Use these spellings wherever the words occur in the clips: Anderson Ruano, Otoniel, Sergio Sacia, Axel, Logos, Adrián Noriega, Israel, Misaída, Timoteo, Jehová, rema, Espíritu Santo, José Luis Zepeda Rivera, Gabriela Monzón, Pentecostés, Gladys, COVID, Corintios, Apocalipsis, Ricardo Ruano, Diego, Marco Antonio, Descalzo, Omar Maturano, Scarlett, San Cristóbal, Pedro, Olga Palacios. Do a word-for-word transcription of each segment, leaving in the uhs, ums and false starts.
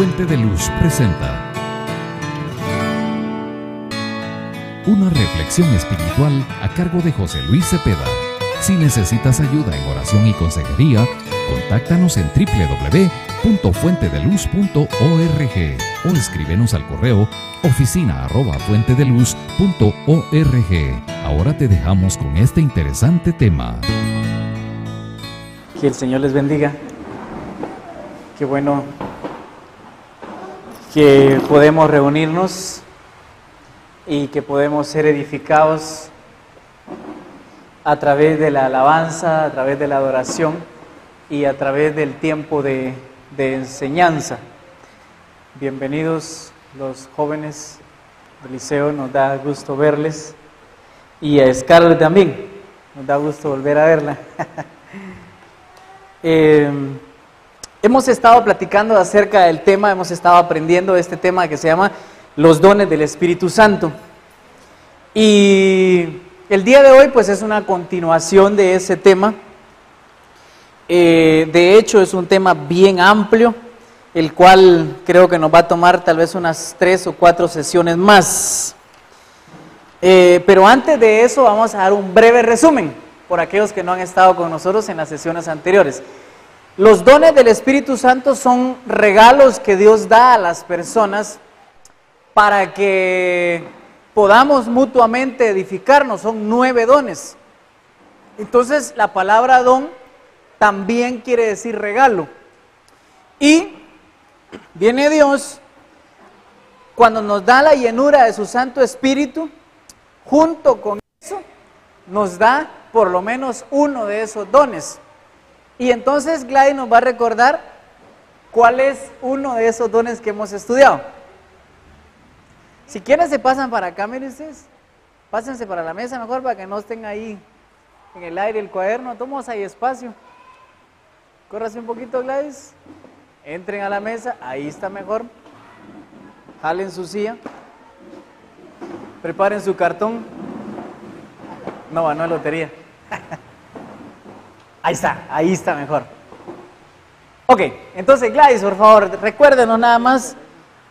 Fuente de Luz presenta una reflexión espiritual a cargo de José Luis Zepeda. Si necesitas ayuda en oración y consejería, contáctanos en doble u doble u doble u punto fuente de luz punto org o escríbenos al correo oficina arroba fuente de luz punto org. Ahora te dejamos con este interesante tema. Que el Señor les bendiga. Qué bueno que podemos reunirnos y que podemos ser edificados a través de la alabanza, a través de la adoración y a través del tiempo de, de enseñanza. Bienvenidos los jóvenes del liceo, nos da gusto verles, y a Scarlett también, nos da gusto volver a verla. Eh, hemos estado platicando acerca del tema, hemos estado aprendiendo este tema que se llama los dones del Espíritu Santo, y el día de hoy pues es una continuación de ese tema. Eh, de hecho es un tema bien amplio, el cual creo que nos va a tomar tal vez unas tres o cuatro sesiones más, eh, pero antes de eso vamos a dar un breve resumen por aquellos que no han estado con nosotros en las sesiones anteriores. Los dones del Espíritu Santo son regalos que Dios da a las personas para que podamos mutuamente edificarnos. Son nueve dones. Entonces, la palabra don también quiere decir regalo. Y viene Dios, cuando nos da la llenura de su Santo Espíritu, junto con eso, nos da por lo menos uno de esos dones. Y entonces Gladys nos va a recordar cuál es uno de esos dones que hemos estudiado. Si quieren se pasan para acá, miren ustedes, pásense para la mesa mejor, para que no estén ahí en el aire el cuaderno. Tomamos ahí espacio, córrase un poquito Gladys, entren a la mesa, ahí está mejor, jalen su silla, preparen su cartón. No, no es lotería. Ahí está, ahí está mejor. Ok, entonces Gladys, por favor, recuérdenos nada más,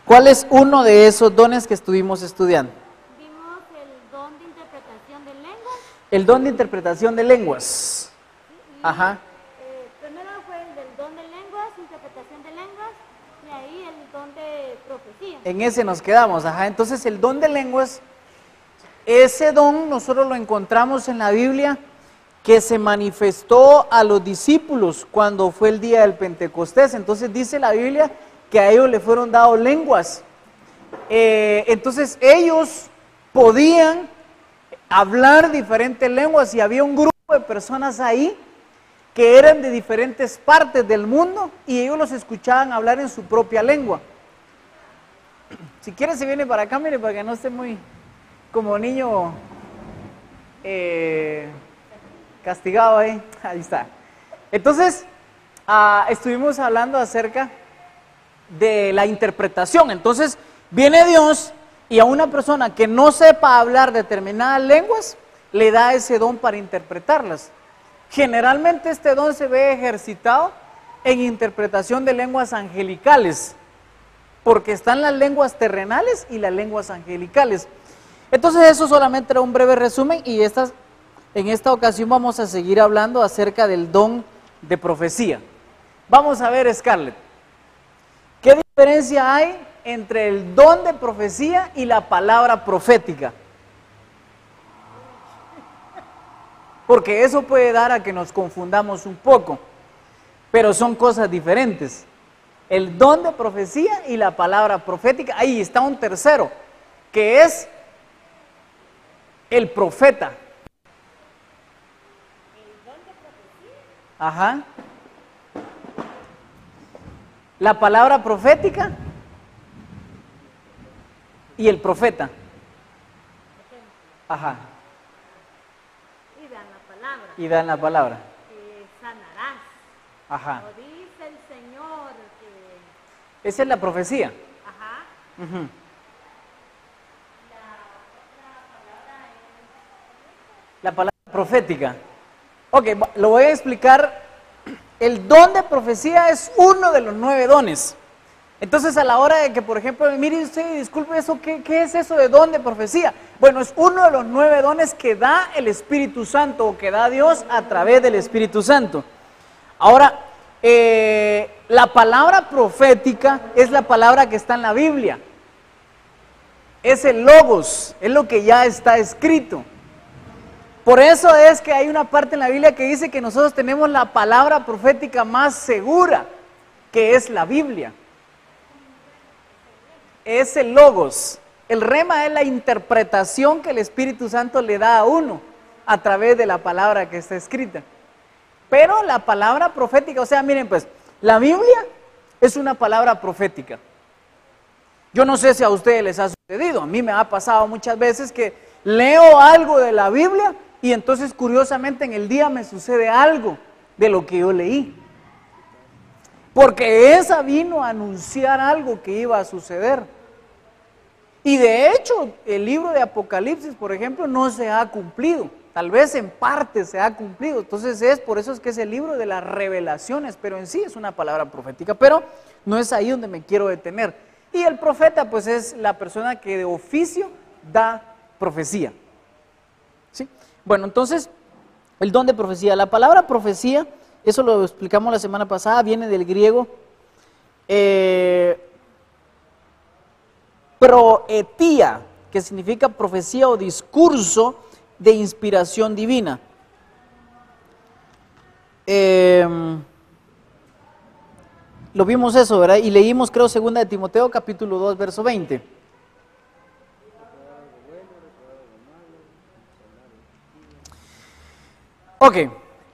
¿cuál es uno de esos dones que estuvimos estudiando? Vimos el don de interpretación de lenguas. El don de interpretación de lenguas. Y, Ajá. Eh, primero fue el del don de lenguas, interpretación de lenguas, y ahí el don de profecía. En ese nos quedamos, ajá. Entonces el don de lenguas, ese don nosotros lo encontramos en la Biblia, que se manifestó a los discípulos cuando fue el día del Pentecostés. Entonces dice la Biblia que a ellos le fueron dados lenguas. Eh, entonces ellos podían hablar diferentes lenguas, y había un grupo de personas ahí que eran de diferentes partes del mundo, y ellos los escuchaban hablar en su propia lengua. Si quieren se viene para acá, mire, para que no esté muy... como niño eh, castigado ahí, ahí está. Entonces, ah, estuvimos hablando acerca de la interpretación. Entonces, viene Dios y a una persona que no sepa hablar determinadas lenguas, le da ese don para interpretarlas. Generalmente este don se ve ejercitado en interpretación de lenguas angelicales, porque están las lenguas terrenales y las lenguas angelicales. Entonces eso solamente era un breve resumen, y estas, en esta ocasión vamos a seguir hablando acerca del don de profecía. Vamos a ver, Scarlett, ¿qué diferencia hay entre el don de profecía y la palabra profética? Porque eso puede dar a que nos confundamos un poco, pero son cosas diferentes. El don de profecía y la palabra profética, ahí está un tercero, que es... el profeta. El don de profecía. Ajá. La palabra profética y el profeta. Ajá. Y dan la palabra. Y dan la palabra. Eh, sanarás. Ajá. Lo dice el Señor. Que... esa es la profecía. Ajá. Uh-huh. La palabra profética. Ok, lo voy a explicar. El don de profecía es uno de los nueve dones. Entonces, a la hora de que, por ejemplo, mire usted, disculpe eso, ¿qué, qué es eso de don de profecía? Bueno, es uno de los nueve dones que da el Espíritu Santo, o que da Dios a través del Espíritu Santo. Ahora, eh, la palabra profética es la palabra que está en la Biblia. Es el Logos, es lo que ya está escrito. Por eso es que hay una parte en la Biblia que dice que nosotros tenemos la palabra profética más segura, que es la Biblia. Es el Logos. El rema es la interpretación que el Espíritu Santo le da a uno a través de la palabra que está escrita. Pero la palabra profética, o sea, miren pues, la Biblia es una palabra profética. Yo no sé si a ustedes les ha sucedido, a mí me ha pasado muchas veces que leo algo de la Biblia y entonces curiosamente en el día me sucede algo de lo que yo leí. Porque esa vino a anunciar algo que iba a suceder. Y de hecho, el libro de Apocalipsis, por ejemplo, no se ha cumplido. Tal vez en parte se ha cumplido. Entonces es por eso es que es el libro de las revelaciones, pero en sí es una palabra profética. Pero no es ahí donde me quiero detener. Y el profeta, pues, es la persona que de oficio da profecía. ¿Sí? Bueno, entonces, el don de profecía. La palabra profecía... Eso lo explicamos la semana pasada, viene del griego eh, proetía, que significa profecía o discurso de inspiración divina. Eh, lo vimos eso, ¿verdad? Y leímos, creo, segunda de Timoteo, capítulo dos, verso veinte. Ok.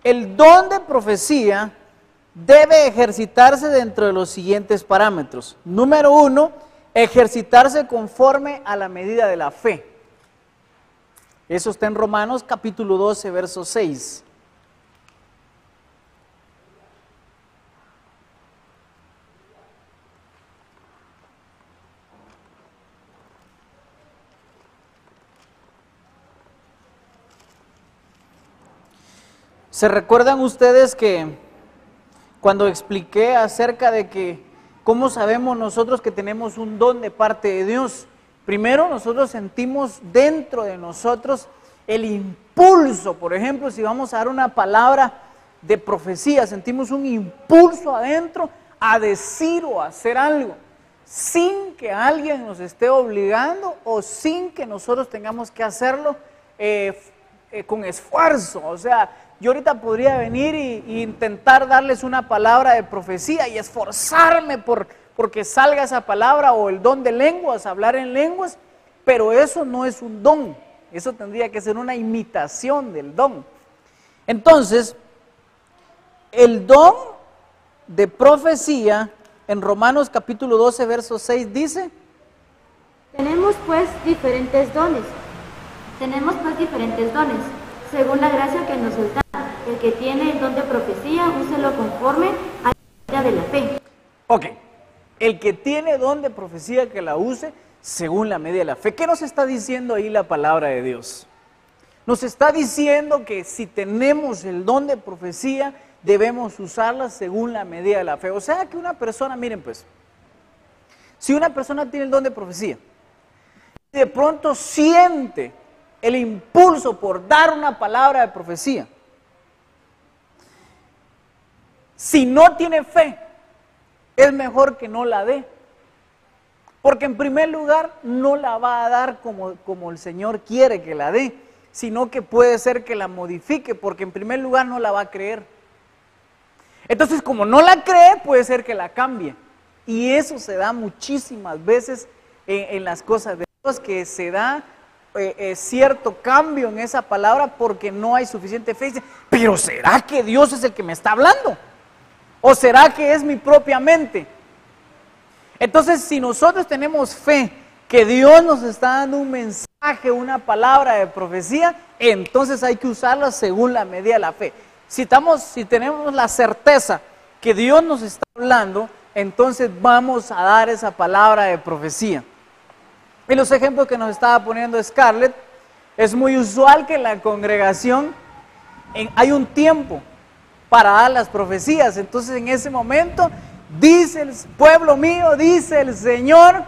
El don de profecía debe ejercitarse dentro de los siguientes parámetros. Número uno, ejercitarse conforme a la medida de la fe. Eso está en Romanos capítulo doce, verso seis. ¿Se recuerdan ustedes que cuando expliqué acerca de que cómo sabemos nosotros que tenemos un don de parte de Dios? Primero, nosotros sentimos dentro de nosotros el impulso. Por ejemplo, si vamos a dar una palabra de profecía, sentimos un impulso adentro a decir o a hacer algo, sin que alguien nos esté obligando o sin que nosotros tengamos que hacerlo eh, eh, con esfuerzo, o sea... Yo ahorita podría venir e intentar darles una palabra de profecía y esforzarme por porque salga esa palabra o el don de lenguas, hablar en lenguas, pero eso no es un don, eso tendría que ser una imitación del don. Entonces, el don de profecía en Romanos capítulo doce, verso seis dice: Tenemos pues diferentes dones, tenemos pues diferentes dones. Según la gracia que nos es dada, el que tiene el don de profecía, úselo conforme a la medida de la fe. Ok, el que tiene don de profecía que la use según la medida de la fe. ¿Qué nos está diciendo ahí la palabra de Dios? Nos está diciendo que si tenemos el don de profecía, debemos usarla según la medida de la fe. O sea que una persona, miren pues, si una persona tiene el don de profecía, de pronto siente el impulso por dar una palabra de profecía. Si no tiene fe, es mejor que no la dé. Porque en primer lugar, no la va a dar como, como el Señor quiere que la dé, sino que puede ser que la modifique, porque en primer lugar no la va a creer. Entonces, como no la cree, puede ser que la cambie. Y eso se da muchísimas veces en, en las cosas de Dios, que se da... Eh, eh, cierto cambio en esa palabra porque no hay suficiente fe. Pero ¿será que Dios es el que me está hablando? ¿O será que es mi propia mente? Entonces, si nosotros tenemos fe que Dios nos está dando un mensaje, una palabra de profecía, entonces hay que usarla según la medida de la fe. Si, estamos, si tenemos la certeza que Dios nos está hablando, entonces vamos a dar esa palabra de profecía. Y los ejemplos que nos estaba poniendo Scarlett, es muy usual que en la congregación en, hay un tiempo para dar las profecías. Entonces en ese momento dice el pueblo mío, dice el Señor,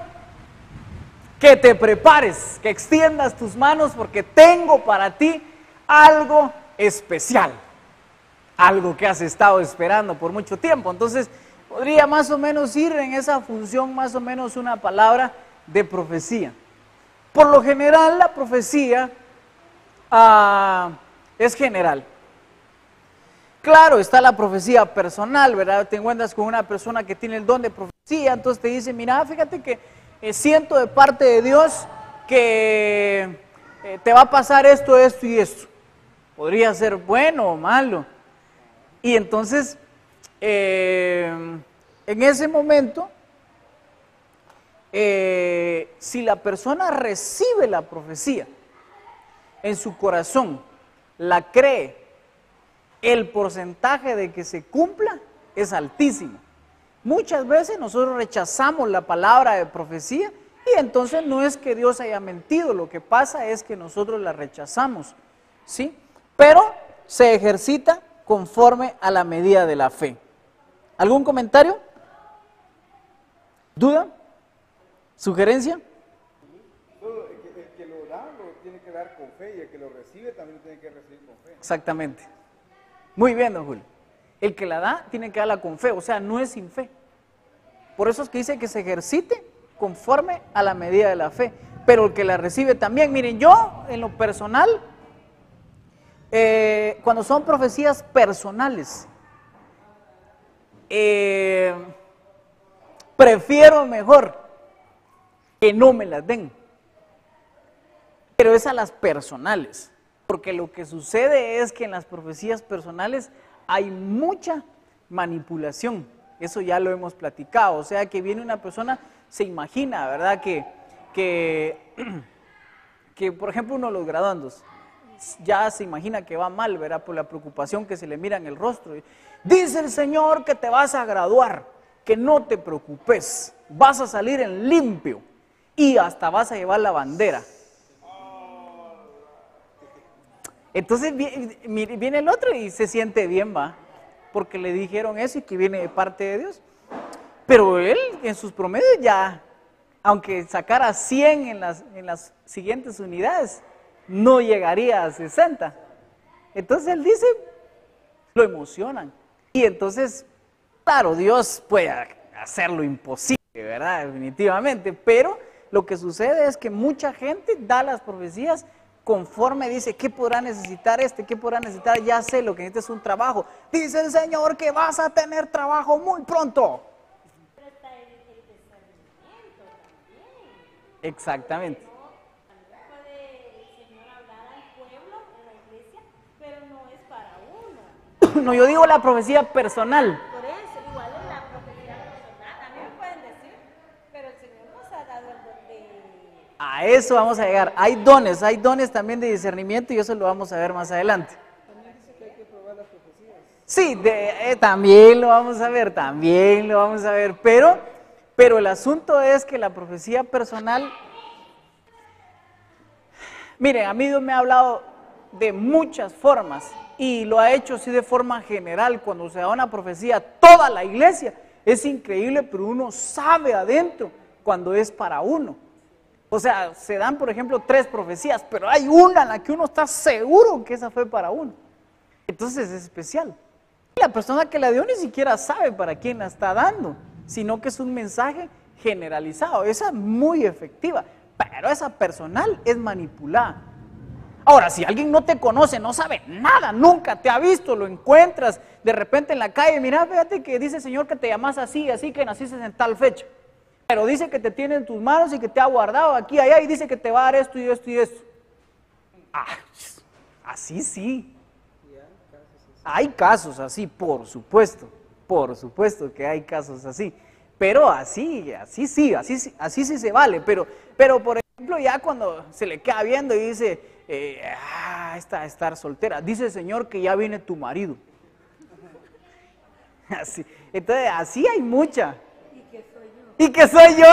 que te prepares, que extiendas tus manos porque tengo para ti algo especial. Algo que has estado esperando por mucho tiempo. Entonces, podría más o menos ir en esa función, más o menos una palabra de profecía. Por lo general, la profecía ah, es general. Claro, está la profecía personal, ¿verdad? Te encuentras con una persona que tiene el don de profecía, entonces te dice, mira, fíjate que eh, siento de parte de Dios que eh, te va a pasar esto, esto y esto. Podría ser bueno o malo. Y entonces, eh, en ese momento, eh, si la persona recibe la profecía en su corazón, la cree, el porcentaje de que se cumpla es altísimo. Muchas veces nosotros rechazamos la palabra de profecía y entonces no es que Dios haya mentido, lo que pasa es que nosotros la rechazamos, ¿sí? Pero se ejercita conforme a la medida de la fe. ¿Algún comentario? ¿Duda? ¿Sugerencia? El que lo da lo tiene que dar con fe y el que lo recibe también lo tiene que recibir con fe. Exactamente. Muy bien, don Julio. El que la da, tiene que darla con fe, o sea, no es sin fe. Por eso es que dice que se ejercite conforme a la medida de la fe. Pero el que la recibe también. Miren, yo, en lo personal, eh, cuando son profecías personales, eh, prefiero mejor que no me las den. Pero es a las personales. Porque lo que sucede es que en las profecías personales hay mucha manipulación. Eso ya lo hemos platicado. O sea, que viene una persona, se imagina, ¿verdad? Que, que, que por ejemplo, uno de los graduandos ya se imagina que va mal, ¿verdad? Por la preocupación que se le mira en el rostro. Dice el Señor que te vas a graduar, que no te preocupes, vas a salir en limpio y hasta vas a llevar la bandera. Entonces viene el otro y se siente bien, va, porque le dijeron eso y que viene de parte de Dios. Pero él en sus promedios ya, aunque sacara cien en las, en las siguientes unidades, no llegaría a sesenta. Entonces él dice, lo emocionan. Y entonces, claro, Dios puede hacer lo imposible, ¿verdad? Definitivamente. Pero lo que sucede es que mucha gente da las profecías conforme dice, ¿qué podrá necesitar este? ¿Qué podrá necesitar? Ya sé, lo que necesita es un trabajo. Dice el Señor que vas a tener trabajo muy pronto. Pero está el discernimiento también. Exactamente. Puede el Señor hablar al pueblo, a la iglesia, pero no es para uno. No, yo digo la profecía personal. Por eso, igual es la profecía personal. A mí me pueden decir, pero el Señor nos ha dado el don de... A eso vamos a llegar. Hay dones, hay dones también de discernimiento y eso lo vamos a ver más adelante. También dice que hay que probar las profecías. Sí, de, eh, también lo vamos a ver, también lo vamos a ver. Pero, pero el asunto es que la profecía personal... Miren, a mí Dios me ha hablado de muchas formas y lo ha hecho así de forma general. Cuando se da una profecía a toda la iglesia, es increíble, pero uno sabe adentro cuando es para uno. O sea, se dan, por ejemplo, tres profecías, pero hay una en la que uno está seguro que esa fue para uno. Entonces es especial. La persona que la dio ni siquiera sabe para quién la está dando, sino que es un mensaje generalizado. Esa es muy efectiva, pero esa personal es manipulada. Ahora, si alguien no te conoce, no sabe nada, nunca te ha visto, lo encuentras de repente en la calle, mira, fíjate que dice el Señor que te llamas así, así que naciste en tal fecha. Pero dice que te tiene en tus manos y que te ha guardado aquí, allá, y dice que te va a dar esto y esto y esto. Ah, así sí. Hay casos así, por supuesto, por supuesto que hay casos así. Pero así, así sí, así, así sí se vale. Pero, pero por ejemplo, ya cuando se le queda viendo y dice, eh, ah, está estar soltera. Dice el Señor que ya viene tu marido. Así, entonces, así hay mucha. Y que soy yo.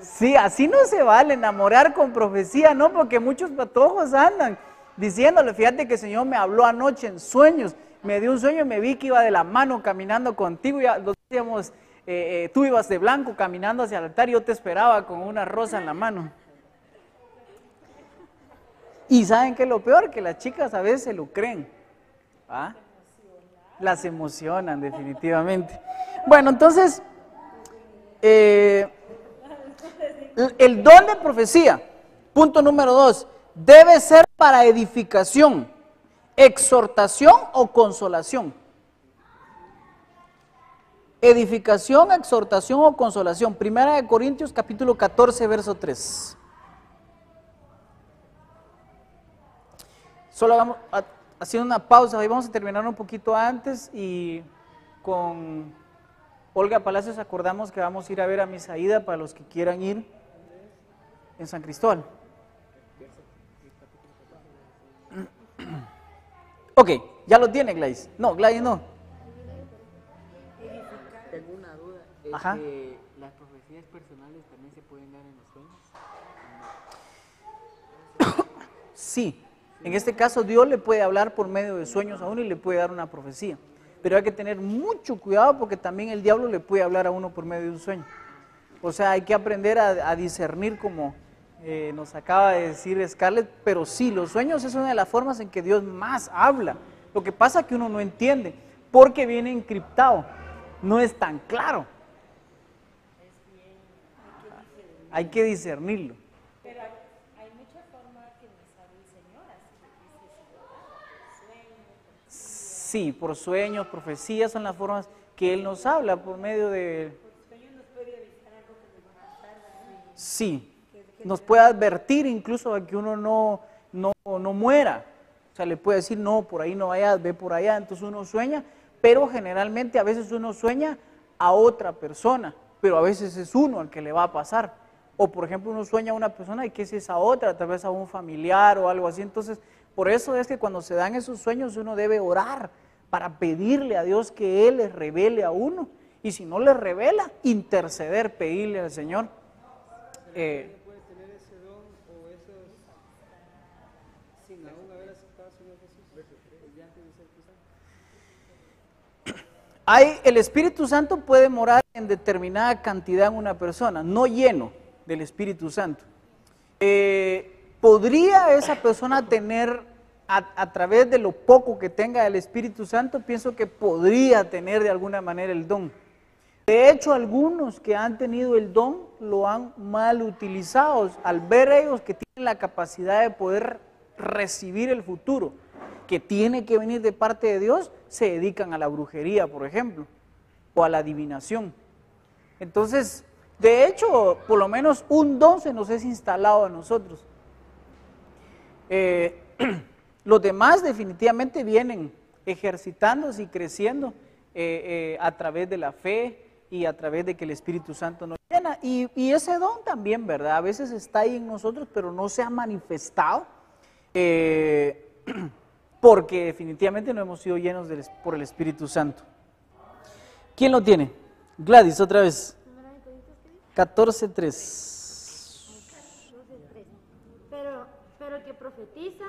Sí, así no se vale enamorar con profecía, ¿no? Porque muchos patojos andan. diciéndole, fíjate que el Señor me habló anoche en sueños, me dio un sueño y me vi que iba de la mano caminando contigo, y los decíamos, eh, eh, tú ibas de blanco caminando hacia el altar y yo te esperaba con una rosa en la mano. Y ¿saben qué es lo peor? Que las chicas a veces se lo creen, ¿va? Las emocionan definitivamente. Bueno, entonces, eh, el don de profecía, punto número dos, debe ser para edificación, exhortación o consolación. Edificación, exhortación o consolación. Primera de Corintios, capítulo catorce, verso tres. Solo vamos a, haciendo una pausa, hoy vamos a terminar un poquito antes y con Olga Palacios acordamos que vamos a ir a ver a Misaída para los que quieran ir en San Cristóbal. Ok, ya lo tiene Gladys. No, Gladys no. Tengo una duda. ¿Es Ajá. que las profecías personales también se pueden dar en los sueños? Sí. En este caso, Dios le puede hablar por medio de sueños a uno y le puede dar una profecía. Pero hay que tener mucho cuidado porque también el diablo le puede hablar a uno por medio de un sueño. O sea, hay que aprender a, a discernir, como eh, nos acaba de decir Scarlett, pero sí, los sueños es una de las formas en que Dios más habla. Lo que pasa es que uno no entiende porque viene encriptado, no es tan claro. Hay que discernirlo. Sí, por sueños, profecías son las formas que Él nos habla por medio de... Sí, nos puede advertir incluso a que uno no, no, no muera. O sea, le puede decir, no, por ahí no vayas, ve por allá. Entonces uno sueña, pero generalmente a veces uno sueña a otra persona, pero a veces es uno al que le va a pasar. O por ejemplo, uno sueña a una persona y que es esa otra, tal vez a un familiar o algo así. Entonces, por eso es que cuando se dan esos sueños uno debe orar, para pedirle a Dios que Él les revele a uno, y si no les revela, interceder, pedirle al Señor. Eh, hay, el Espíritu Santo puede morar en determinada cantidad en una persona, no lleno del Espíritu Santo. Eh, ¿podría esa persona tener... A, a través de lo poco que tenga el Espíritu Santo, pienso que podría tener de alguna manera el don? De hecho, algunos que han tenido el don lo han mal utilizado, al ver ellos que tienen la capacidad de poder recibir el futuro, que tiene que venir de parte de Dios, se dedican a la brujería, por ejemplo, o a la adivinación. Entonces, de hecho, por lo menos un don se nos es instalado a nosotros. Eh... Los demás definitivamente vienen ejercitándose y creciendo eh, eh, a través de la fe y a través de que el Espíritu Santo nos llena. Y, y ese don también, ¿verdad? A veces está ahí en nosotros, pero no se ha manifestado eh, porque definitivamente no hemos sido llenos del, por el Espíritu Santo. ¿Quién lo tiene? Gladys, otra vez. catorce tres. Pero, pero que profetiza...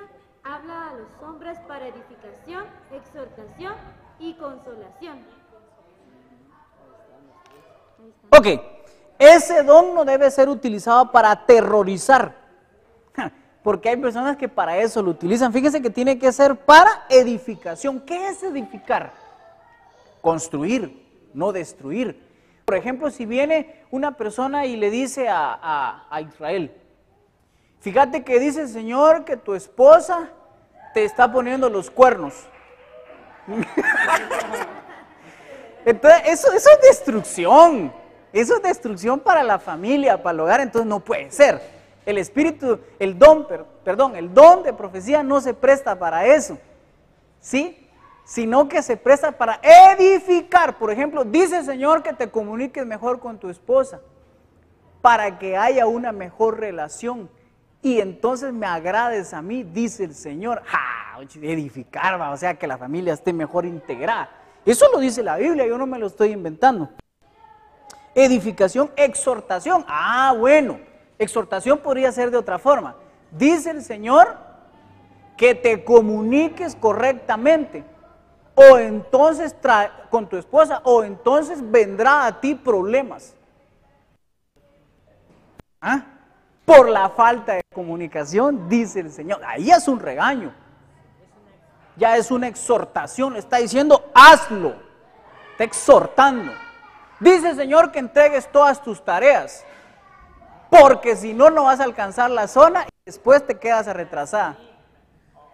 habla a los hombres para edificación, exhortación y consolación. Ok, ese don no debe ser utilizado para aterrorizar, porque hay personas que para eso lo utilizan. Fíjense que tiene que ser para edificación. ¿Qué es edificar? Construir, no destruir. Por ejemplo, si viene una persona y le dice a, a, a Israel, fíjate que dice el Señor que tu esposa te está poniendo los cuernos. Entonces, eso, eso es destrucción. Eso es destrucción para la familia, para el hogar. Entonces, no puede ser. El espíritu, el don, perdón, el don de profecía no se presta para eso, ¿sí? Sino que se presta para edificar. Por ejemplo, dice el Señor que te comuniques mejor con tu esposa para que haya una mejor relación. Y entonces me agrades a mí, dice el Señor. ¡Ja! Edificar, o sea, que la familia esté mejor integrada. Eso lo dice la Biblia, yo no me lo estoy inventando. Edificación, exhortación. Ah, bueno, exhortación podría ser de otra forma. Dice el Señor que te comuniques correctamente, o entonces trae, con tu esposa, o entonces vendrá a ti problemas. ¿Ah? Por la falta de comunicación, dice el Señor. Ahí es un regaño, ya es una exhortación, le está diciendo hazlo, está exhortando. Dice el Señor que entregues todas tus tareas, porque si no, no vas a alcanzar la zona y después te quedas retrasada.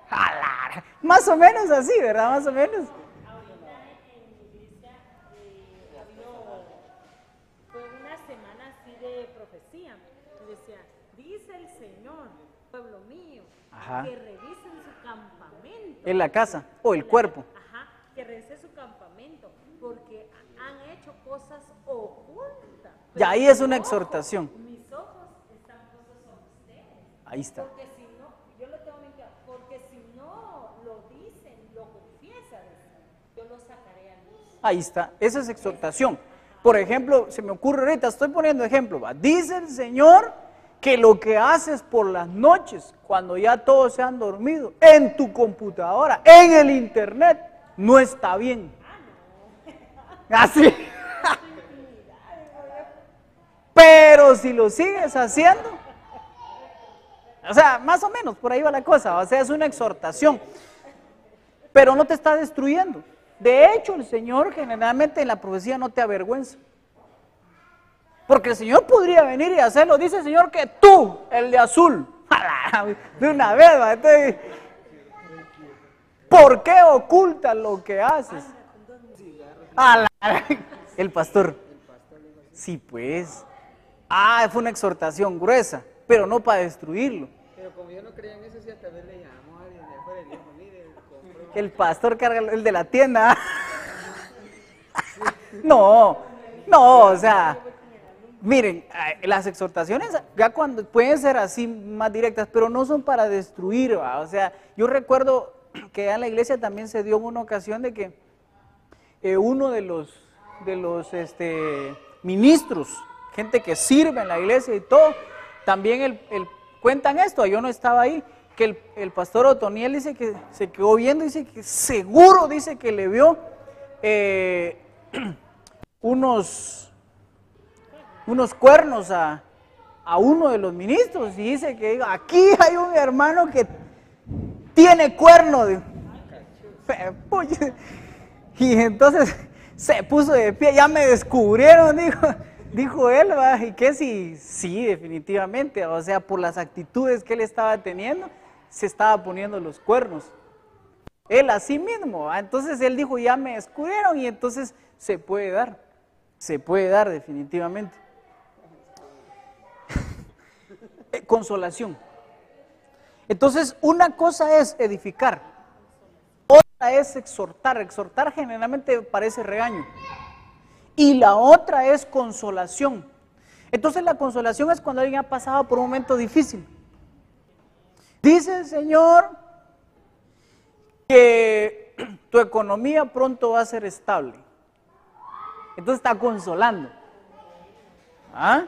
¡Jalar! Más o menos así, ¿verdad? Más o menos. Ajá. Que revisen su campamento. En la casa o el cuerpo. Ajá, que revisen su campamento porque han hecho cosas ocultas. Y ahí es una exhortación. Ojos, mis ojos están puestos sobre ustedes. Ahí está. Porque si no, yo lo tengo que, porque si no lo dicen, lo confiesan, yo lo sacaré a luz. Ahí está, esa es exhortación. Por ejemplo, se me ocurre ahorita, estoy poniendo ejemplo, ¿va? Dice el Señor que lo que haces por las noches, cuando ya todos se han dormido, en tu computadora, en el internet, no está bien. Así. Pero si lo sigues haciendo, o sea, más o menos, por ahí va la cosa, o sea, es una exhortación, pero no te está destruyendo. De hecho, el Señor generalmente en la profecía no te avergüenza. Porque el Señor podría venir y hacerlo. Dice el Señor que tú, el de azul, de una vez, ¿va? Entonces, ¿por qué ocultas lo que haces? El pastor. Sí, pues. Ah, fue una exhortación gruesa, pero no para destruirlo. Pero como yo no creía en eso, si hasta vez le llamamos a alguien de afuera, le dijo, mire, compró. El pastor carga el de la tienda. No, no, o sea... Miren, las exhortaciones ya cuando pueden ser así más directas, pero no son para destruir, ¿va? O sea, yo recuerdo que en la iglesia también se dio una ocasión de que eh, uno de los, de los este, ministros, gente que sirve en la iglesia y todo, también el, el, cuentan esto, yo no estaba ahí, que el, el pastor Otoniel dice que se quedó viendo, dice que seguro, dice que le vio eh, unos... unos cuernos a, a uno de los ministros y dice que aquí hay un hermano que tiene cuerno de... Y entonces se puso de pie, ya me descubrieron, dijo, dijo él, ¿va? Y que sí, sí, definitivamente, o sea, por las actitudes que él estaba teniendo, se estaba poniendo los cuernos. Él a sí mismo, ¿va? Entonces él dijo, ya me descubrieron y entonces se puede dar, se puede dar definitivamente. Consolación. Entonces, una cosa es edificar, otra es exhortar. Exhortar generalmente parece regaño. Y la otra es consolación. Entonces, la consolación es cuando alguien ha pasado por un momento difícil. Dice el Señor que tu economía pronto va a ser estable. Entonces, está consolando. ¿Ah?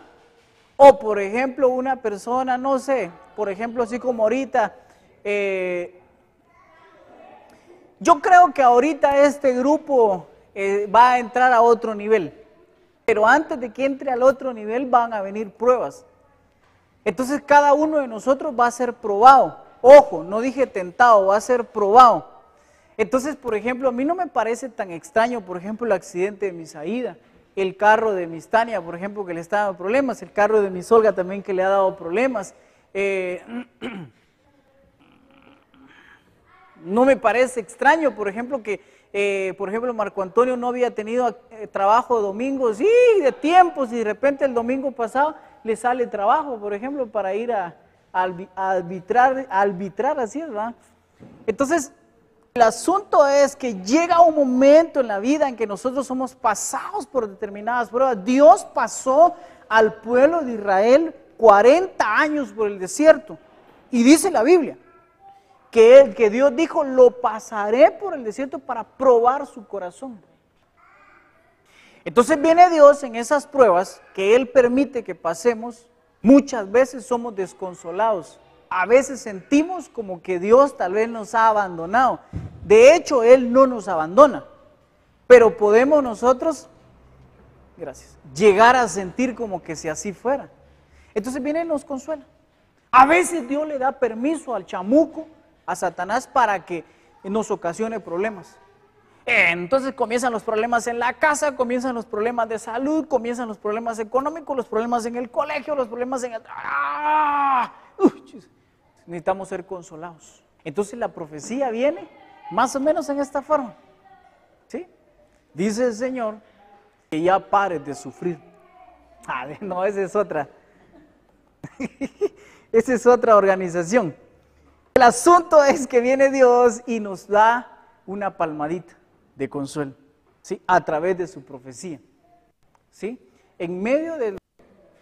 O por ejemplo, una persona, no sé, por ejemplo, así como ahorita, eh, yo creo que ahorita este grupo eh, va a entrar a otro nivel, pero antes de que entre al otro nivel van a venir pruebas. Entonces cada uno de nosotros va a ser probado, ojo, no dije tentado, va a ser probado. Entonces, por ejemplo, a mí no me parece tan extraño, por ejemplo, el accidente de Misaída. El carro de mis Tania, por ejemplo, que le está dando problemas. El carro de mis Olga también que le ha dado problemas. Eh, no me parece extraño, por ejemplo, que eh, por ejemplo Marco Antonio no había tenido eh, trabajo domingos sí, y de tiempos y de repente el domingo pasado le sale trabajo, por ejemplo, para ir a, a, a arbitrar, a arbitrar, así es, ¿verdad? Entonces... el asunto es que llega un momento en la vida en que nosotros somos pasados por determinadas pruebas. Dios pasó al pueblo de Israel cuarenta años por el desierto. Y dice la Biblia que, él, que Dios dijo, lo pasaré por el desierto para probar su corazón. Entonces viene Dios en esas pruebas que Él permite que pasemos. Muchas veces somos desconsolados. a veces sentimos como que Dios tal vez nos ha abandonado. De hecho, Él no nos abandona, pero podemos nosotros, gracias, llegar a sentir como que si así fuera. Entonces viene y nos consuela. A veces Dios le da permiso al chamuco, a Satanás, para que nos ocasione problemas. Entonces comienzan los problemas en la casa, comienzan los problemas de salud, comienzan los problemas económicos, los problemas en el colegio, los problemas en el... ¡Ah! Uy, necesitamos ser consolados. Entonces la profecía viene más o menos en esta forma, ¿sí? Dice el Señor que ya pares de sufrir. A ver, no, esa es otra. Esa es otra organización. El asunto es que viene Dios y nos da una palmadita de consuelo, ¿sí? A través de su profecía, ¿sí? En medio de,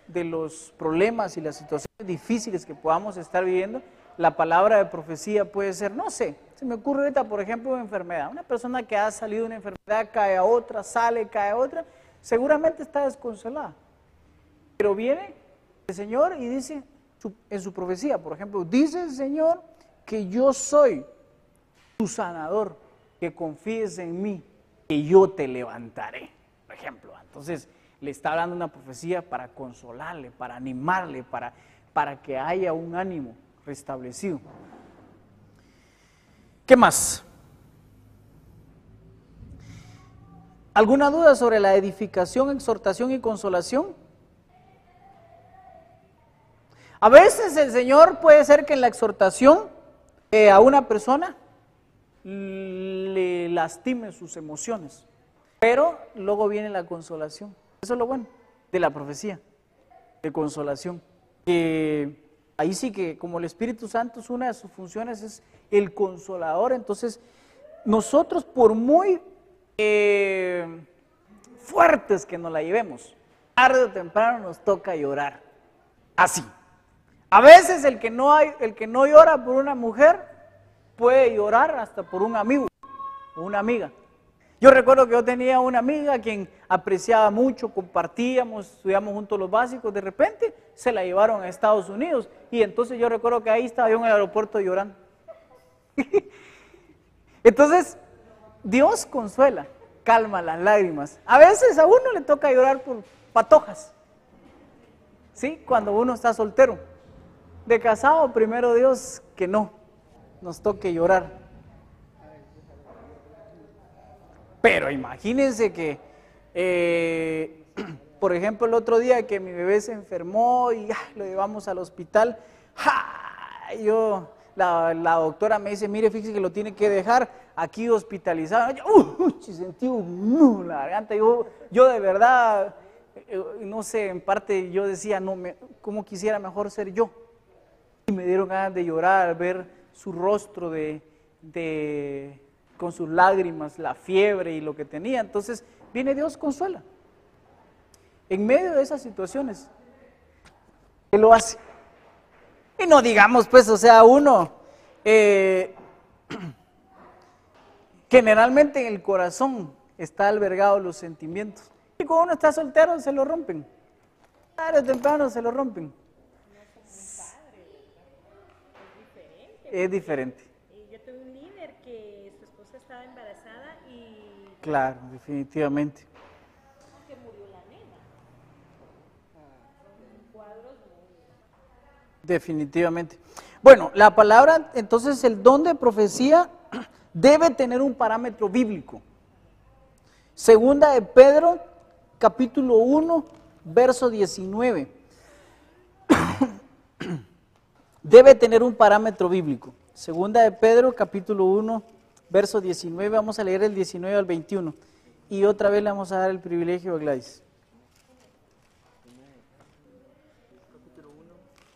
de los problemas y las situaciones difíciles que podamos estar viviendo, la palabra de profecía puede ser, no sé, se me ocurre ahorita, por ejemplo, una enfermedad. Una persona que ha salido de una enfermedad, cae a otra, sale, cae a otra, seguramente está desconsolada. Pero viene el Señor y dice su, en su profecía, por ejemplo, dice el Señor que yo soy tu sanador, que confíes en mí, que yo te levantaré, por ejemplo. Entonces, le está hablando una profecía para consolarle, para animarle, para, para que haya un ánimo restablecido. ¿Qué más? ¿Alguna duda sobre la edificación, exhortación y consolación? A veces el Señor puede ser que en la exhortación eh, a una persona le lastime sus emociones, pero luego viene la consolación. Eso es lo bueno de la profecía de consolación, que ahí sí que como el Espíritu Santo, una de sus funciones es el consolador. Entonces nosotros, por muy eh, fuertes que nos la llevemos, tarde o temprano nos toca llorar. Así, a veces el que no hay, el que no llora por una mujer puede llorar hasta por un amigo o una amiga. Yo recuerdo que yo tenía una amiga a quien apreciaba mucho, compartíamos, estudiamos juntos los básicos. De repente se la llevaron a Estados Unidos y entonces yo recuerdo que ahí estaba yo en el aeropuerto llorando. Entonces Dios consuela, calma las lágrimas. A veces a uno le toca llorar por patojas, ¿sí? Cuando uno está soltero. De casado, primero Dios que no nos toque llorar. Pero imagínense que, eh, por ejemplo, el otro día que mi bebé se enfermó y ah, lo llevamos al hospital, ¡ja! Yo, la, la doctora me dice, mire, fíjese que lo tiene que dejar aquí hospitalizado. Yo, uh, uh, sentí uh, la garganta. Yo, yo de verdad, no sé, en parte yo decía, no, me, ¿cómo quisiera mejor ser yo? Y me dieron ganas de llorar al ver su rostro de, de, con sus lágrimas, la fiebre y lo que tenía. Entonces viene Dios, consuela. En medio de esas situaciones, Él lo hace. Y no digamos pues, o sea, uno, eh, generalmente en el corazón está albergado los sentimientos. Y cuando uno está soltero se lo rompen. Tarde o temprano se lo rompen. Es diferente. Yo tuve un líder que su esposa estaba embarazada y... Claro, definitivamente. Que murió la nena. Son cuadros muy... Definitivamente. Bueno, la palabra, entonces el don de profecía debe tener un parámetro bíblico. Segunda de Pedro, capítulo uno, verso diecinueve. Debe tener un parámetro bíblico. Segunda de Pedro, capítulo uno, verso diecinueve. Vamos a leer el diecinueve al veintiuno. Y otra vez le vamos a dar el privilegio a Gladys.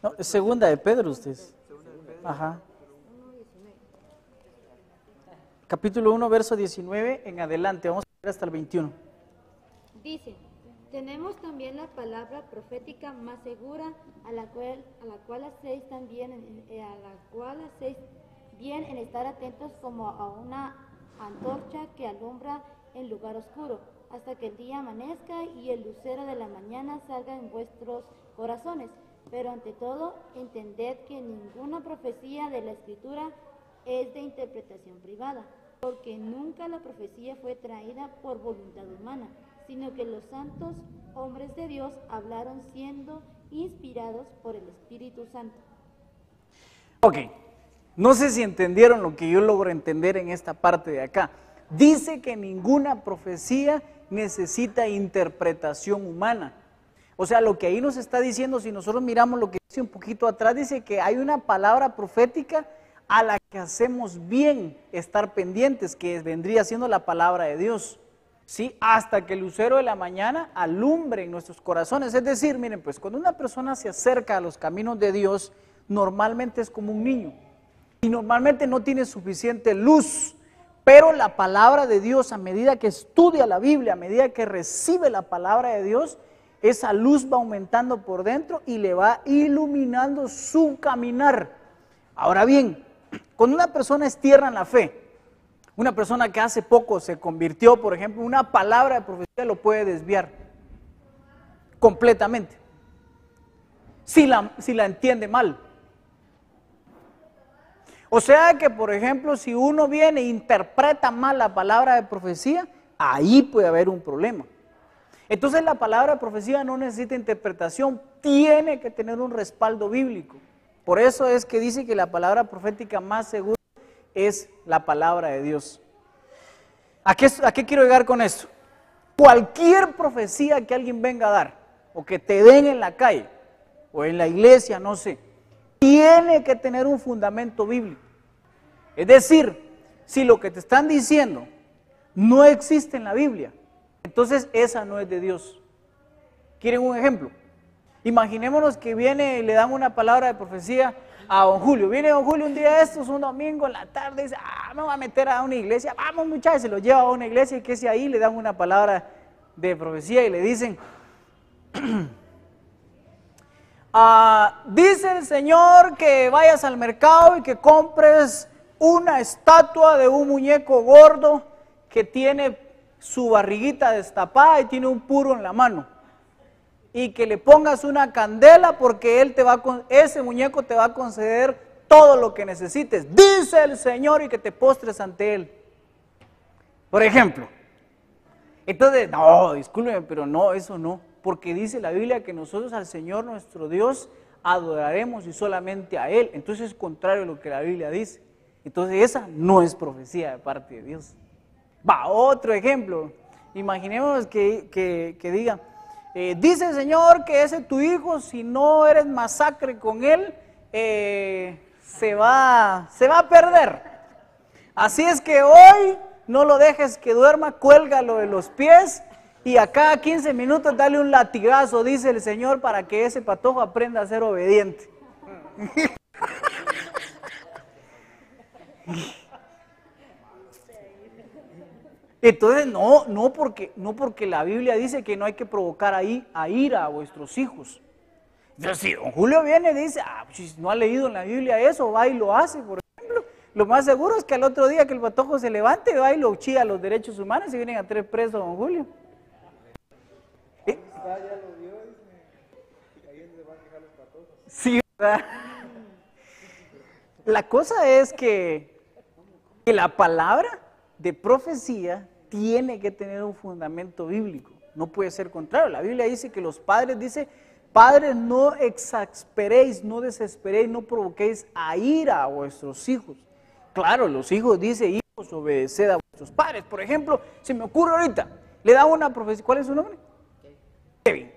No, segunda de Pedro, ustedes. Ajá. Capítulo uno, verso diecinueve en adelante. Vamos a leer hasta el veintiuno. Dice: tenemos también la palabra profética más segura, a la cual, a la cual hacéis también, a la cual hacéis bien en estar atentos como a una antorcha que alumbra en lugar oscuro, hasta que el día amanezca y el lucero de la mañana salga en vuestros corazones, Pero ante todo, entended que ninguna profecía de la Escritura es de interpretación privada, porque nunca la profecía fue traída por voluntad humana, sino que los santos hombres de Dios hablaron siendo inspirados por el Espíritu Santo. Ok, no sé si entendieron lo que yo logro entender en esta parte de acá. Dice que ninguna profecía necesita interpretación humana. O sea, lo que ahí nos está diciendo, si nosotros miramos lo que dice un poquito atrás, dice que hay una palabra profética a la que hacemos bien estar pendientes, que vendría siendo la palabra de Dios, ¿sí? Hasta que el lucero de la mañana alumbre en nuestros corazones. Es decir, miren, pues cuando una persona se acerca a los caminos de Dios, normalmente es como un niño y normalmente no tiene suficiente luz. Pero la palabra de Dios, a medida que estudia la Biblia, a medida que recibe la palabra de Dios, esa luz va aumentando por dentro y le va iluminando su caminar. Ahora bien, cuando una persona es tierna en la fe, una persona que hace poco se convirtió, por ejemplo, una palabra de profecía lo puede desviar completamente, si la, si la entiende mal. O sea que, por ejemplo, si uno viene e interpreta mal la palabra de profecía, ahí puede haber un problema. Entonces la palabra de profecía no necesita interpretación, tiene que tener un respaldo bíblico. Por eso es que dice que la palabra profética más segura es la palabra de Dios. ¿A qué, a qué quiero llegar con esto? Cualquier profecía que alguien venga a dar, o que te den en la calle, o en la iglesia, no sé, tiene que tener un fundamento bíblico. Es decir, si lo que te están diciendo no existe en la Biblia, entonces esa no es de Dios. ¿Quieren un ejemplo? Imaginémonos que viene y le dan una palabra de profecía a don Julio. Viene don Julio un día de estos, un domingo en la tarde, dice, ah, me voy a meter a una iglesia, vamos muchachos, se lo lleva a una iglesia y que si ahí le dan una palabra de profecía y le dicen... Ah, dice el Señor que vayas al mercado y que compres una estatua de un muñeco gordo que tiene su barriguita destapada y tiene un puro en la mano, y que le pongas una candela porque él te va a, ese muñeco te va a conceder todo lo que necesites, dice el Señor, y que te postres ante él, por ejemplo. Entonces, no, discúlpeme, pero no, eso no. Porque dice la Biblia que nosotros al Señor nuestro Dios adoraremos y solamente a Él. Entonces es contrario a lo que la Biblia dice. Entonces esa no es profecía de parte de Dios. Va, otro ejemplo. Imaginemos que, que, que diga, eh, dice el Señor que ese tu hijo, si no eres masacre con él, eh, se, va, se va a perder. Así es que hoy no lo dejes que duerma, cuélgalo de los pies. Y a cada quince minutos dale un latigazo, dice el Señor, para que ese patojo aprenda a ser obediente. Entonces, no, no porque, no porque la Biblia dice que no hay que provocar ahí a ira a vuestros hijos. Entonces, si don Julio viene y dice, ah, pues, no ha leído en la Biblia eso, va y lo hace, por ejemplo. Lo más seguro es que al otro día que el patojo se levante, va y lo chía a los derechos humanos y vienen a tres presos, don Julio. ¿Eh? Sí, ¿verdad? La cosa es que, que la palabra de profecía tiene que tener un fundamento bíblico, no puede ser contrario. La Biblia dice que los padres, dice, padres, no exasperéis, no desesperéis, no provoquéis a ira a vuestros hijos. Claro, los hijos, dice, hijos, obedeced a vuestros padres. Por ejemplo, se me ocurre ahorita, le da una profecía, ¿cuál es su nombre? Kevin,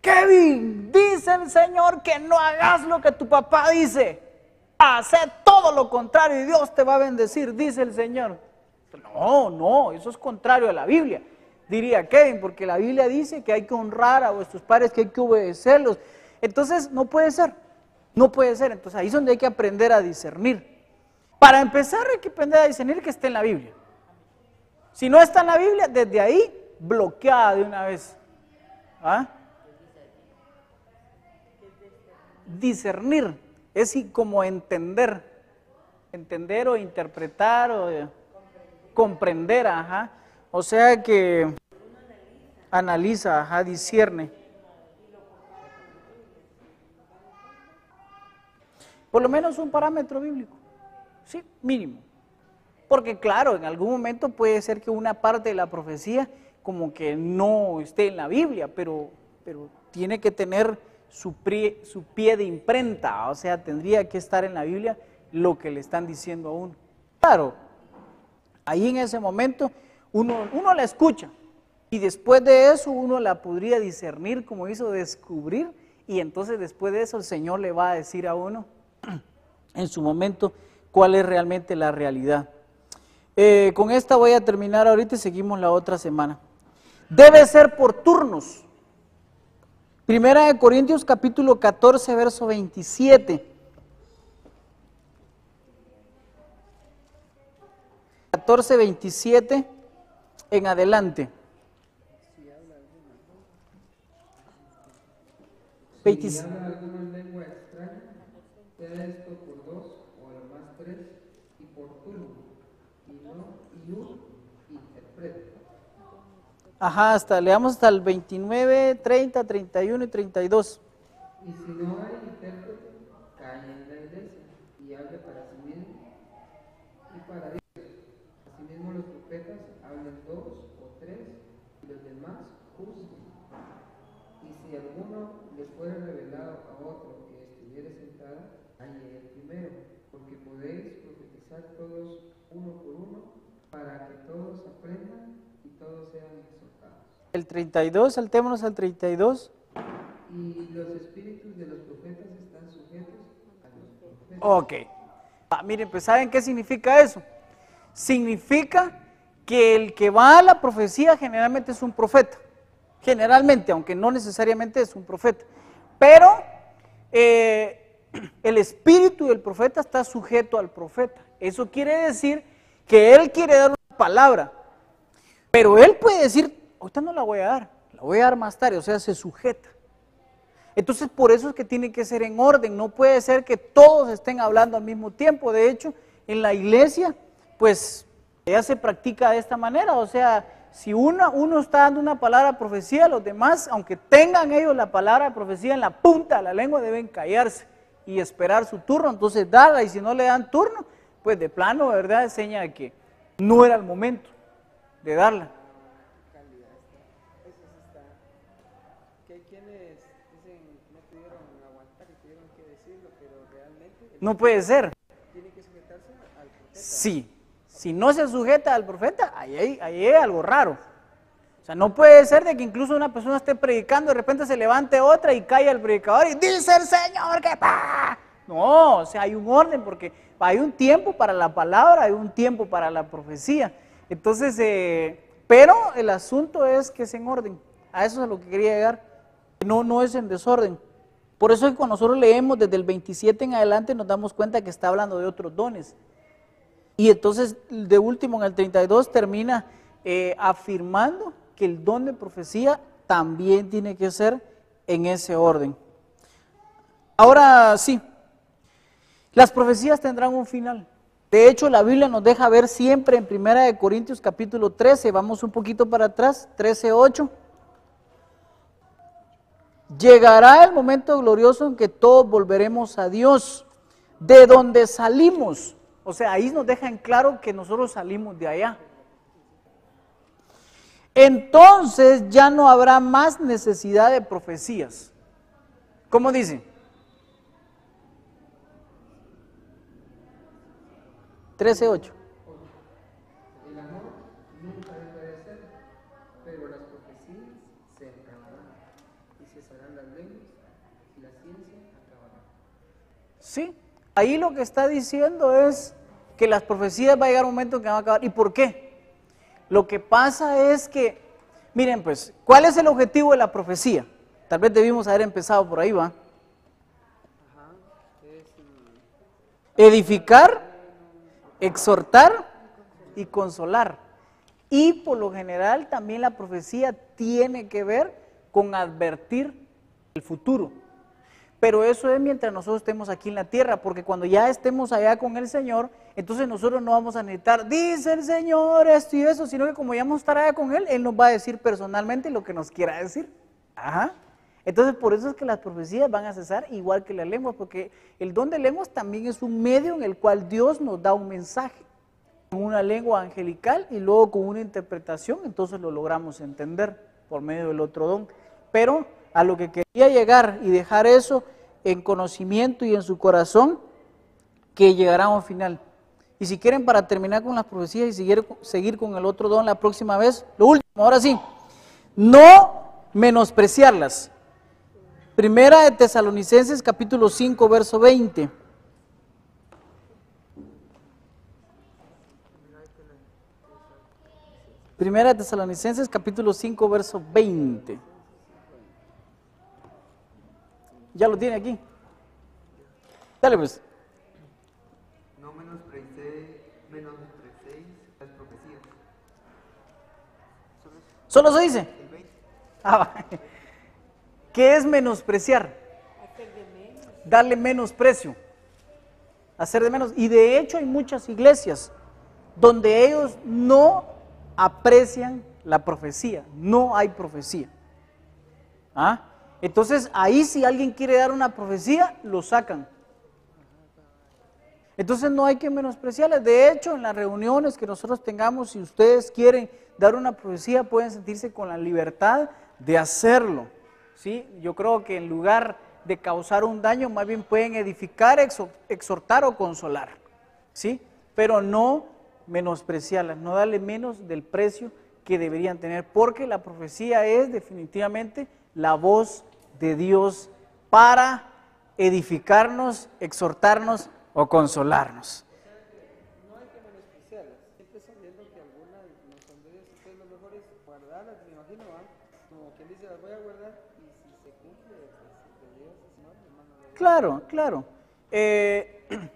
Kevin, dice el Señor que no hagas lo que tu papá dice, haced todo lo contrario y Dios te va a bendecir, dice el Señor. No, no, eso es contrario a la Biblia, diría Kevin, porque la Biblia dice que hay que honrar a vuestros padres, que hay que obedecerlos. Entonces no puede ser, no puede ser. Entonces ahí es donde hay que aprender a discernir. Para empezar hay que aprender a discernir que esté en la Biblia. Si no está en la Biblia, desde ahí bloqueada de una vez. ¿Ah? Discernir es como entender, entender o interpretar o comprender, comprender ajá. O sea que uno analiza, analiza, ajá, discierne. Por lo menos un parámetro bíblico, sí, mínimo. Porque claro, en algún momento puede ser que una parte de la profecía como que no esté en la Biblia, pero, pero tiene que tener su, pie, su pie de imprenta, o sea, tendría que estar en la Biblia lo que le están diciendo a uno. Claro, ahí en ese momento uno, uno la escucha y después de eso uno la podría discernir, como hizo descubrir, y entonces después de eso el Señor le va a decir a uno en su momento cuál es realmente la realidad. Eh, con esta voy a terminar ahorita y seguimos la otra semana. Debe ser por turnos. Primera de Corintios capítulo catorce, verso veintisiete. catorce, veintisiete en adelante. Si hablan alguna lengua extraña, sea esto por dos o al más tres y por turno, y no y uno interpreta. Ajá, hasta leamos hasta el veintinueve, treinta, treinta y uno y treinta y dos. Y si no hay intérprete, cae en la iglesia y hable para sí mismo y para Dios. Asimismo, los profetas hablan dos o tres y los demás juzguen. Y si alguno le fuera revelado a otro que estuviera sentado, allí el primero, porque podéis profetizar todos uno por uno, para que todos aprendan y todos sean exhortados. El treinta y dos, saltémonos al treinta y dos. Y los espíritus de los profetas están sujetos a los profetas. Ok. Ah, miren, pues ¿saben qué significa eso? Significa que el que va a la profecía generalmente es un profeta. Generalmente, aunque no necesariamente es un profeta, pero eh, el espíritu del profeta está sujeto al profeta. Eso quiere decir que él quiere dar una palabra, pero él puede decir, ahorita no la voy a dar, la voy a dar más tarde, o sea, se sujeta. Entonces, por eso es que tiene que ser en orden, no puede ser que todos estén hablando al mismo tiempo. De hecho, en la iglesia, pues, ya se practica de esta manera, o sea, si uno, uno está dando una palabra de profecía, los demás, aunque tengan ellos la palabra de profecía en la punta de la lengua, deben callarse y esperar su turno, entonces darla, y si no le dan turno, pues de plano, ¿verdad? Es señal de que no era el momento de darla. No puede ser. Tiene que sujetarse al profeta. Sí. Si no se sujeta al profeta, ahí hay, ahí hay algo raro. O sea, no puede ser de que incluso una persona esté predicando, de repente se levante otra y caiga el predicador y dice el Señor que pa. No, o sea, hay un orden, porque hay un tiempo para la palabra, hay un tiempo para la profecía. Entonces, eh, pero el asunto es que es en orden. A eso es a lo que quería llegar. No, no es en desorden. Por eso es que cuando nosotros leemos desde el veintisiete en adelante nos damos cuenta que está hablando de otros dones. Y entonces, de último, en el treinta y dos, termina eh, afirmando que el don de profecía también tiene que ser en ese orden. Ahora sí, las profecías tendrán un final. De hecho, la Biblia nos deja ver siempre en Primera de Corintios capítulo trece, vamos un poquito para atrás, trece, ocho. Llegará el momento glorioso en que todos volveremos a Dios, de donde salimos. O sea, ahí nos dejan claro que nosotros salimos de allá. Entonces ya no habrá más necesidad de profecías. ¿Cómo dice? trece, ocho. El amor nunca dejará de ser, pero las profecías se acabarán y cesarán las lenguas y la ciencia acabará. Sí. Ahí lo que está diciendo es que las profecías va a llegar un momento que van a acabar. ¿Y por qué? Lo que pasa es que, miren pues, ¿cuál es el objetivo de la profecía? Tal vez debimos haber empezado por ahí, ¿va? Edificar, exhortar y consolar. Y por lo general también la profecía tiene que ver con advertir el futuro. Pero eso es mientras nosotros estemos aquí en la tierra, porque cuando ya estemos allá con el Señor, entonces nosotros no vamos a necesitar, dice el Señor esto y eso, sino que como ya vamos a estar allá con Él, Él nos va a decir personalmente lo que nos quiera decir. Ajá. Entonces, por eso es que las profecías van a cesar igual que las lenguas, porque el don de lenguas también es un medio en el cual Dios nos da un mensaje. Con una lengua angelical y luego con una interpretación, entonces lo logramos entender por medio del otro don. Pero a lo que quería llegar y dejar eso en conocimiento y en su corazón, que llegará a un final. Y si quieren, para terminar con las profecías y seguir, seguir con el otro don la próxima vez, lo último, ahora sí, no menospreciarlas. Primera de Tesalonicenses, capítulo cinco, verso veinte. Primera de Tesalonicenses, capítulo cinco, verso veinte. ¿Ya lo tiene aquí? Dale pues. No menospreciéis, menospreciéis las profecías. ¿Solo se dice? El veinte. Ah, va. ¿Qué es menospreciar? Hacer de menos. Darle menosprecio. Hacer de menos. Y de hecho hay muchas iglesias donde ellos no aprecian la profecía. No hay profecía. ¿Ah? Entonces, ahí si alguien quiere dar una profecía, lo sacan. Entonces, no hay que menospreciarlas. De hecho, en las reuniones que nosotros tengamos, si ustedes quieren dar una profecía, pueden sentirse con la libertad de hacerlo. ¿Sí? Yo creo que en lugar de causar un daño, más bien pueden edificar, exhortar o consolar. ¿Sí? Pero no menospreciarlas, no darle menos del precio que deberían tener, porque la profecía es definitivamente la voz de Dios para edificarnos, exhortarnos o consolarnos. No hay que menospreciarlas, siempre sabiendo que algunas no son de Dios, entonces lo mejor es guardarlas, me imagino, ¿eh? Como quien dice, las voy a guardar y si se cumple, pues, de Dios, ¿no? Hermano, de Dios. Claro, claro. Eh,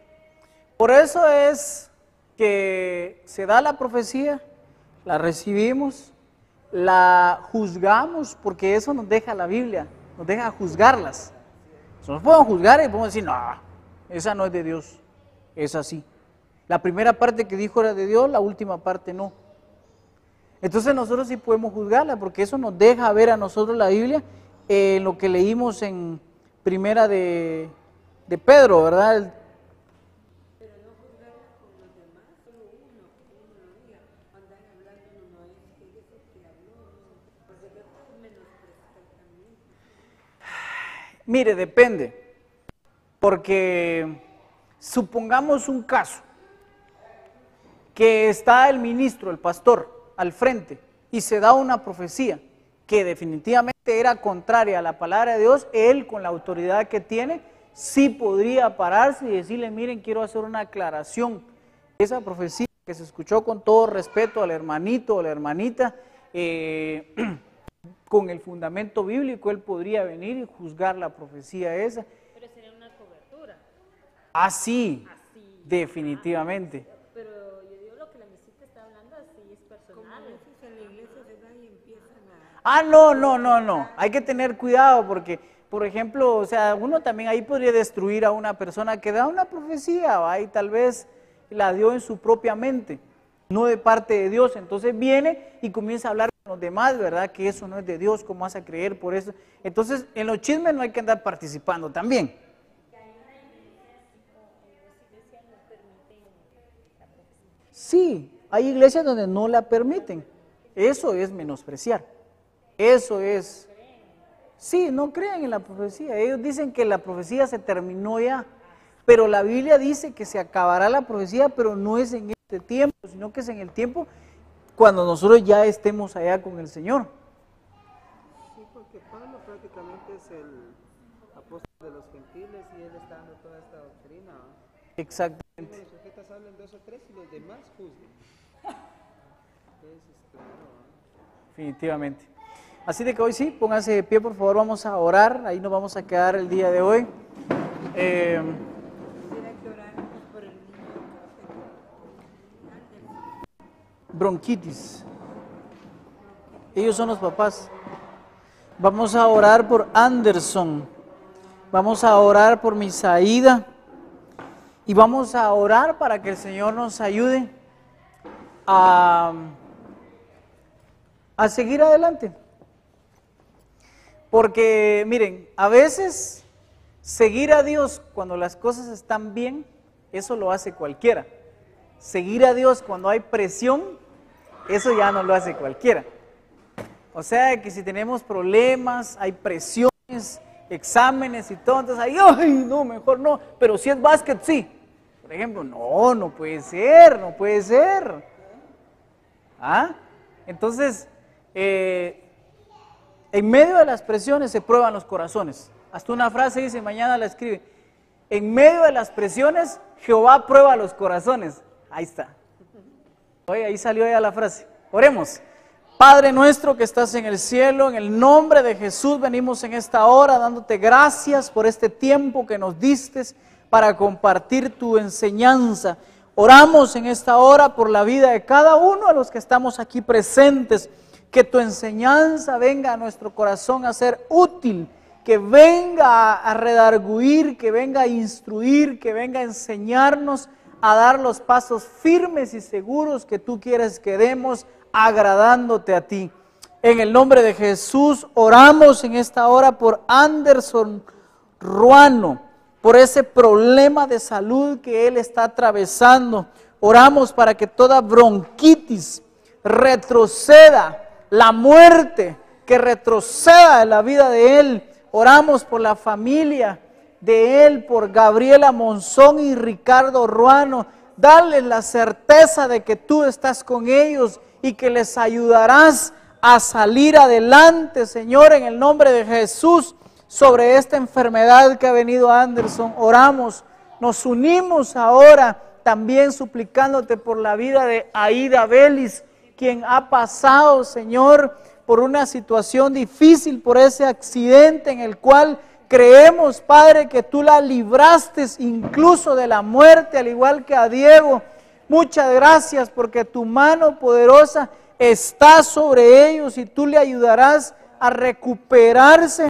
por eso es que se da la profecía, la recibimos, la juzgamos, porque eso nos deja la Biblia, nos deja juzgarlas. Nos podemos juzgar y podemos decir, no, esa no es de Dios, es así. La primera parte que dijo era de Dios, la última parte no. Entonces nosotros sí podemos juzgarla, porque eso nos deja ver a nosotros la Biblia, eh, lo que leímos en primera de, de Pedro, ¿verdad? El, Mire, depende, porque supongamos un caso que está el ministro, el pastor, al frente y se da una profecía que definitivamente era contraria a la palabra de Dios, él con la autoridad que tiene, sí podría pararse y decirle, miren, quiero hacer una aclaración. Esa profecía que se escuchó con todo respeto al hermanito o la hermanita, eh, con el fundamento bíblico, él podría venir y juzgar la profecía esa. Pero sería una cobertura. Ah, sí, así, definitivamente. Ah, pero yo digo lo que la misita está hablando así, es personal. Como en la iglesia se dan y empiezan a... Ah, no, no, no, no. Hay que tener cuidado porque, por ejemplo, o sea, uno también ahí podría destruir a una persona que da una profecía, ¿va? Y tal vez la dio en su propia mente, no de parte de Dios. Entonces viene y comienza a hablar los demás, ¿verdad? Que eso no es de Dios, ¿cómo vas a creer por eso? Entonces, en los chismes no hay que andar participando también. Sí, hay iglesias donde no la permiten. Eso es menospreciar. Eso es... Sí, no creen en la profecía. Ellos dicen que la profecía se terminó ya, pero la Biblia dice que se acabará la profecía, pero no es en este tiempo, sino que es en el tiempo cuando nosotros ya estemos allá con el Señor. Sí, porque Pablo prácticamente es el apóstol de los gentiles y él está dando toda esta doctrina. Exactamente. Los sujetos hablan dos o tres y los demás juzguen. Definitivamente. Así de que hoy sí, pónganse de pie, por favor, vamos a orar. Ahí nos vamos a quedar el día de hoy. Eh, Bronquitis. Ellos son los papás. Vamos a orar por Anderson. Vamos a orar por Misaída. Y vamos a orar para que el Señor nos ayude a, a seguir adelante. Porque miren, a veces seguir a Dios cuando las cosas están bien, eso lo hace cualquiera. Seguir a Dios cuando hay presión, eso ya no lo hace cualquiera. O sea que si tenemos problemas, hay presiones, exámenes y todo, entonces ahí, ay, no, mejor no, pero si es básquet, sí. Por ejemplo, no, no puede ser, no puede ser. ¿Ah? Entonces, eh, en medio de las presiones se prueban los corazones. Hasta una frase dice, mañana la escribe, en medio de las presiones, Jehová prueba los corazones. Ahí está. Oye, ahí salió ya la frase. Oremos. Padre nuestro que estás en el cielo, en el nombre de Jesús venimos en esta hora dándote gracias por este tiempo que nos diste para compartir tu enseñanza. Oramos en esta hora por la vida de cada uno de los que estamos aquí presentes, que tu enseñanza venga a nuestro corazón a ser útil, que venga a redarguir, que venga a instruir, que venga a enseñarnos a dar los pasos firmes y seguros que tú quieres que demos, agradándote a ti. En el nombre de Jesús oramos en esta hora por Anderson Ruano, por ese problema de salud que él está atravesando. Oramos para que toda bronquitis retroceda, la muerte que retroceda en la vida de él. Oramos por la familia de él, por Gabriela Monzón y Ricardo Ruano. Dale la certeza de que tú estás con ellos y que les ayudarás a salir adelante, Señor, en el nombre de Jesús, sobre esta enfermedad que ha venido Anderson. Oramos, nos unimos ahora también suplicándote por la vida de Aida Vélez, quien ha pasado, Señor, por una situación difícil, por ese accidente en el cual creemos, Padre, que tú la libraste incluso de la muerte, al igual que a Diego. Muchas gracias porque tu mano poderosa está sobre ellos y tú le ayudarás a recuperarse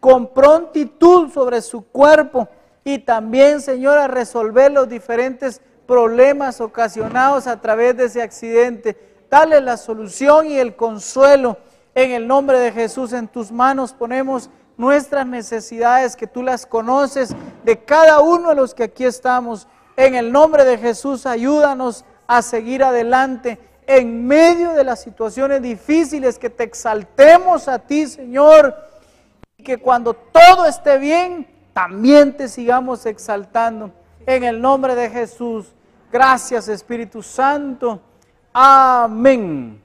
con prontitud sobre su cuerpo y también, Señor, a resolver los diferentes problemas ocasionados a través de ese accidente. Dale la solución y el consuelo. En el nombre de Jesús, en tus manos ponemos nuestras necesidades, que tú las conoces, de cada uno de los que aquí estamos. En el nombre de Jesús, ayúdanos a seguir adelante en medio de las situaciones difíciles, que te exaltemos a ti, Señor, y que cuando todo esté bien, también te sigamos exaltando. En el nombre de Jesús, gracias Espíritu Santo. Amén.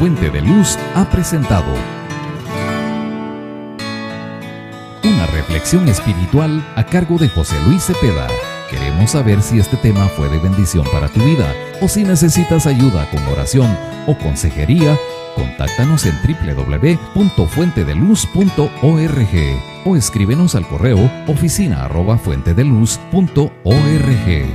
Fuente de Luz ha presentado una reflexión espiritual a cargo de José Luis Zepeda. Queremos saber si este tema fue de bendición para tu vida o si necesitas ayuda con oración o consejería. Contáctanos en doble u doble u doble u punto fuente de luz punto org o escríbenos al correo oficina arroba fuente de luz punto org.